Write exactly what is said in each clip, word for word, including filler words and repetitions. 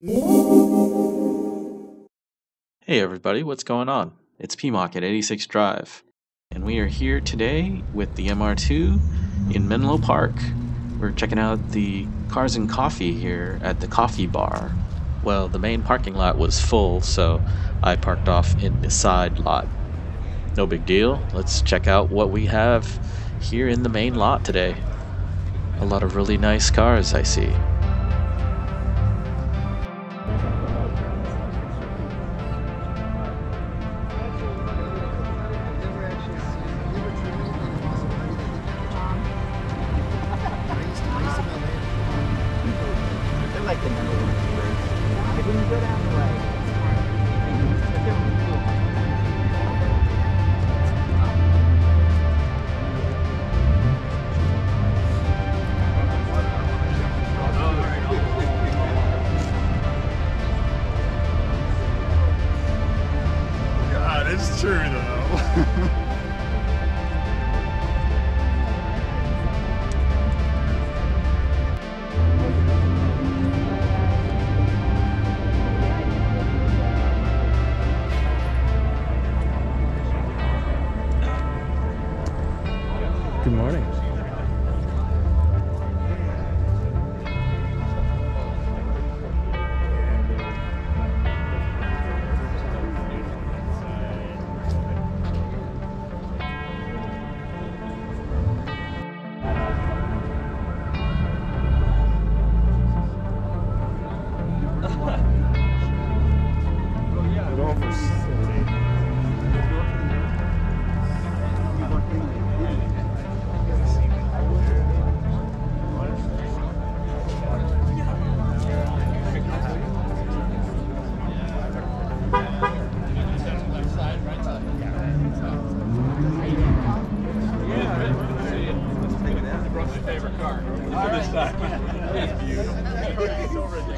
Hey everybody, what's going on? It's P-Mock at eighty-six Drive, and we are here today with the M R two in Menlo Park. We're checking out the Cars and Coffee here at the coffee bar. Well, the main parking lot was full, so I parked off in the side lot. No big deal. Let's check out what we have here in the main lot today. A lot of really nice cars, I see. It's true, though. Good morning.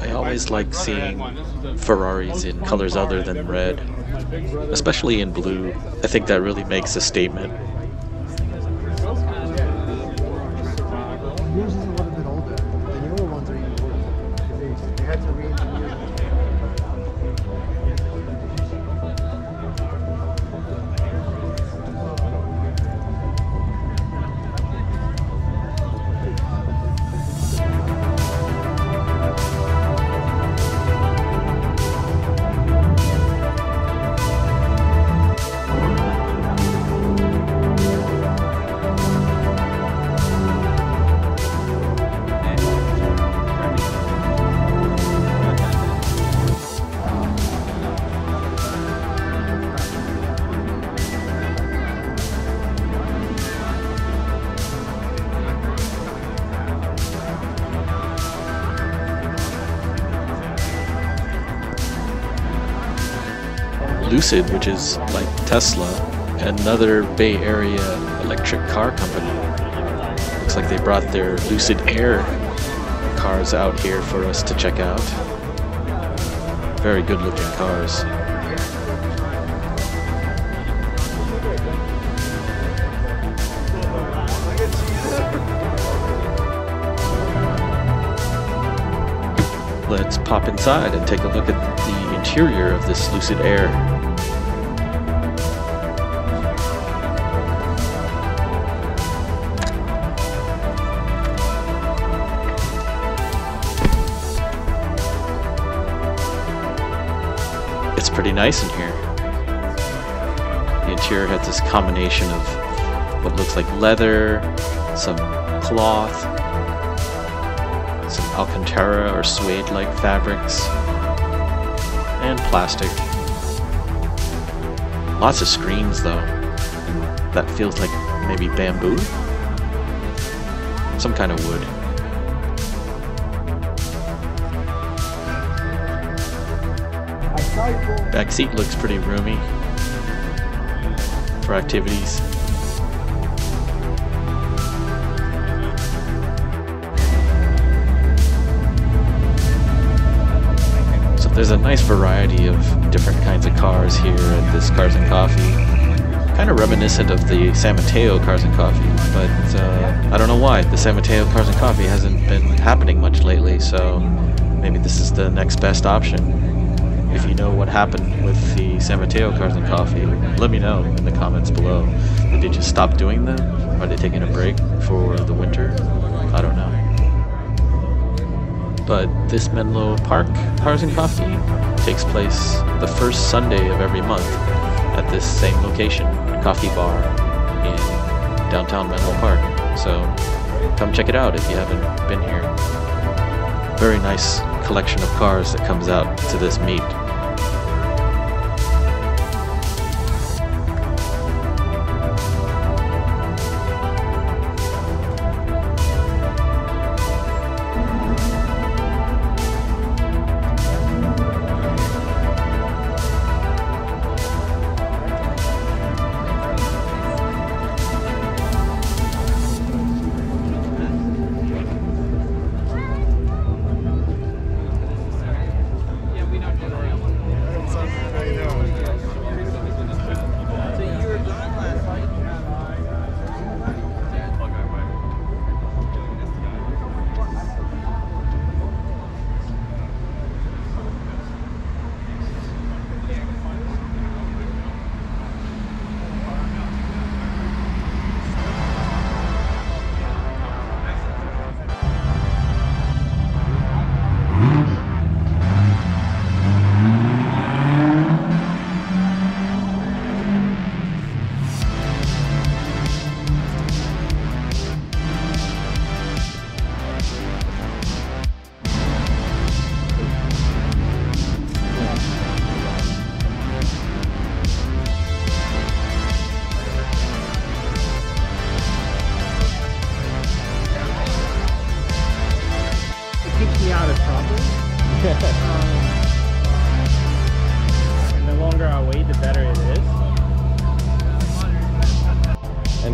I always like seeing Ferraris in colors other than red, especially in blue. I think that really makes a statement. Yours is a little bit older. The newer ones are even older. They had to re-engineer. Lucid, which is like Tesla, another Bay Area electric car company. Looks like they brought their Lucid Air cars out here for us to check out. Very good looking cars. Let's pop inside and take a look at the interior of this Lucid Air. It's pretty nice in here. The interior has this combination of what looks like leather, some cloth, some Alcantara or suede-like fabrics, and plastic. Lots of screens though. That feels like maybe bamboo? Some kind of wood. Back seat looks pretty roomy for activities. There's a nice variety of different kinds of cars here at this Cars and Coffee. kind of reminiscent of the San Mateo Cars and Coffee, but uh, I don't know why. The San Mateo Cars and Coffee hasn't been happening much lately, so maybe this is the next best option. If you know what happened with the San Mateo Cars and Coffee, let me know in the comments below. Did they just stop doing them? Are they taking a break for the winter? I don't know. But this Menlo Park Cars and Coffee takes place the first Sunday of every month at this same location, coffee bar in downtown Menlo Park. So come check it out if you haven't been here. Very nice collection of cars that comes out to this meet.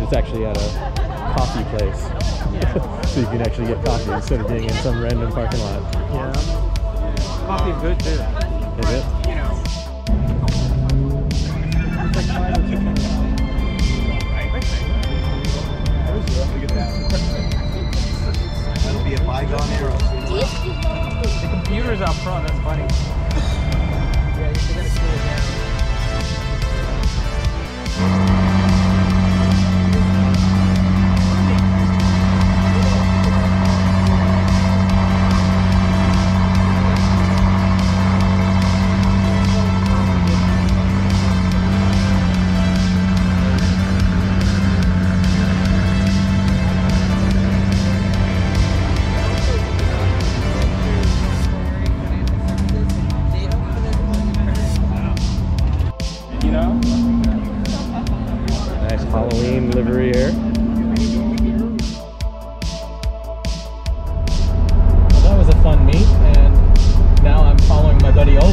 It's actually at a coffee place, yeah. So you can actually get coffee instead of being in some random parking lot. Yeah, coffee's good too. Is it? You know. That'll be a bygone era. The computer's out front. That's funny. Yeah, you gotta cool it down.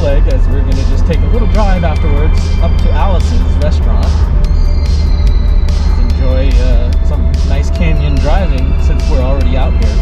As we're going to just take a little drive afterwards up to Alice's restaurant. Just enjoy uh, some nice canyon driving since we're already out here.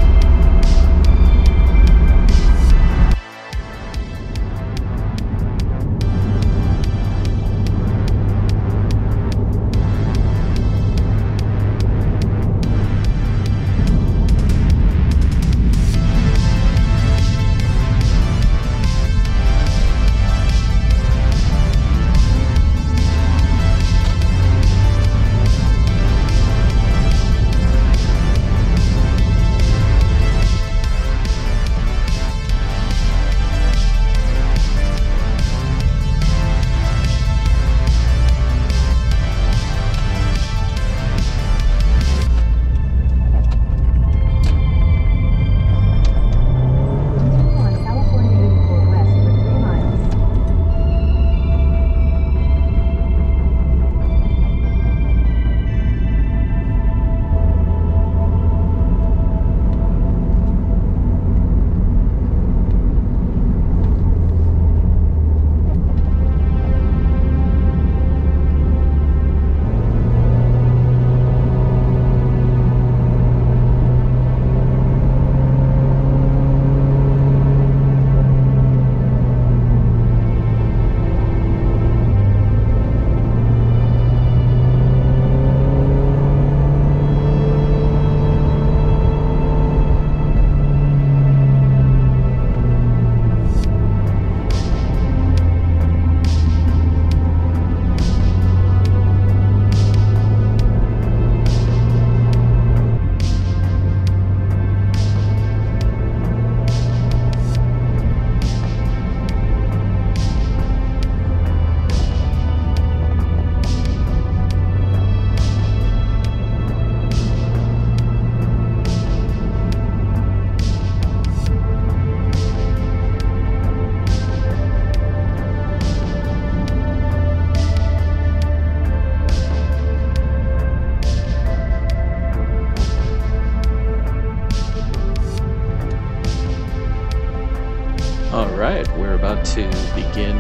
about to begin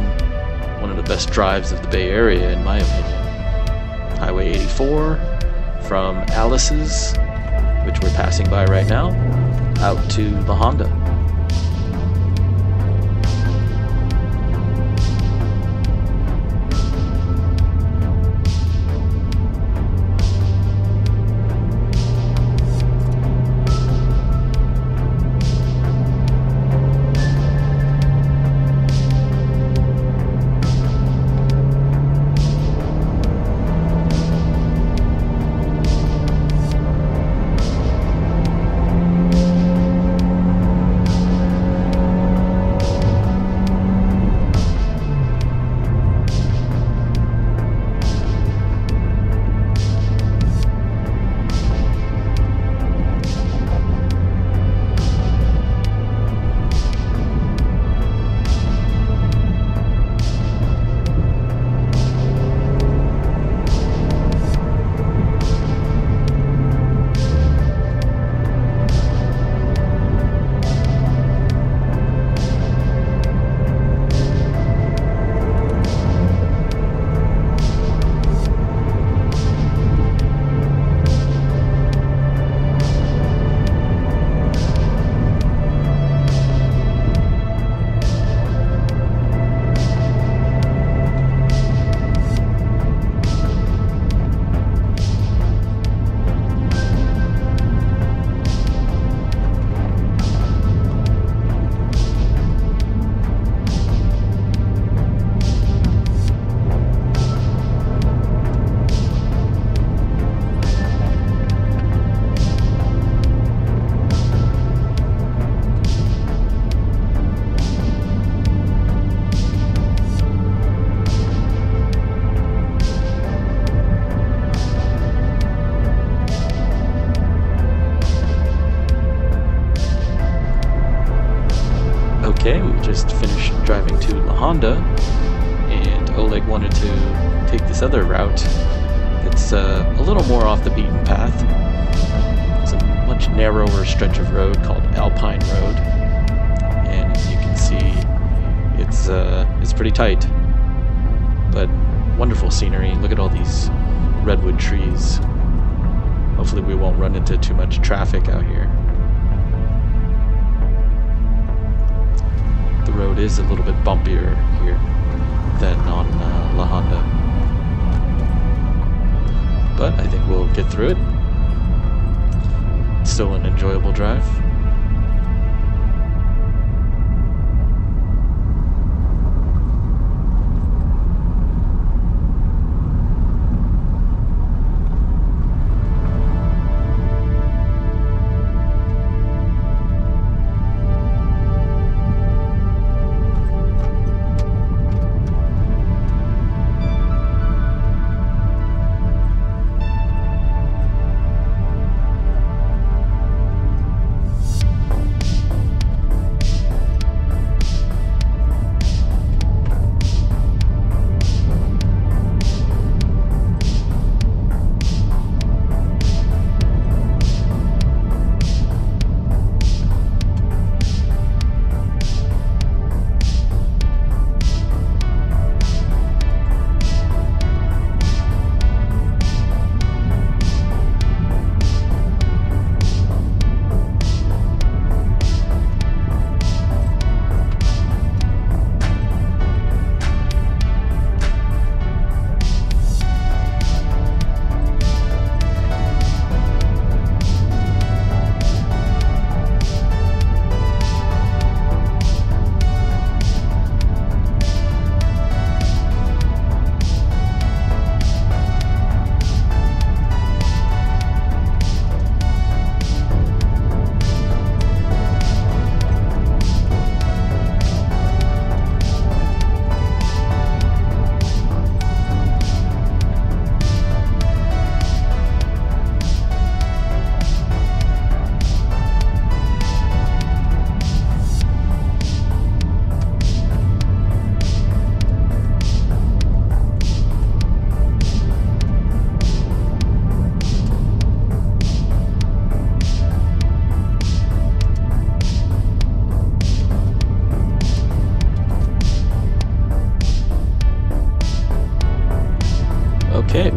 one of the best drives of the Bay Area, in my opinion. Highway eighty-four from Alice's, which we're passing by right now, out to La Honda. Okay, we just finished driving to La Honda, and Oleg wanted to take this other route that's uh, a little more off the beaten path. It's a much narrower stretch of road called Alpine Road, and as you can see, it's uh, it's pretty tight, but wonderful scenery. Look at all these redwood trees. Hopefully we won't run into too much traffic out here. Road is a little bit bumpier here than on uh, La Honda, but I think we'll get through it. Still an enjoyable drive.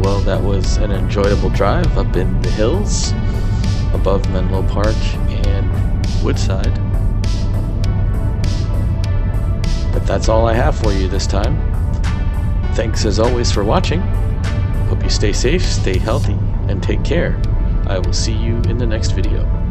well, that was an enjoyable drive up in the hills above Menlo Park and Woodside. But that's all I have for you this time. Thanks as always for watching. Hope you stay safe, stay healthy, and take care. I will see you in the next video.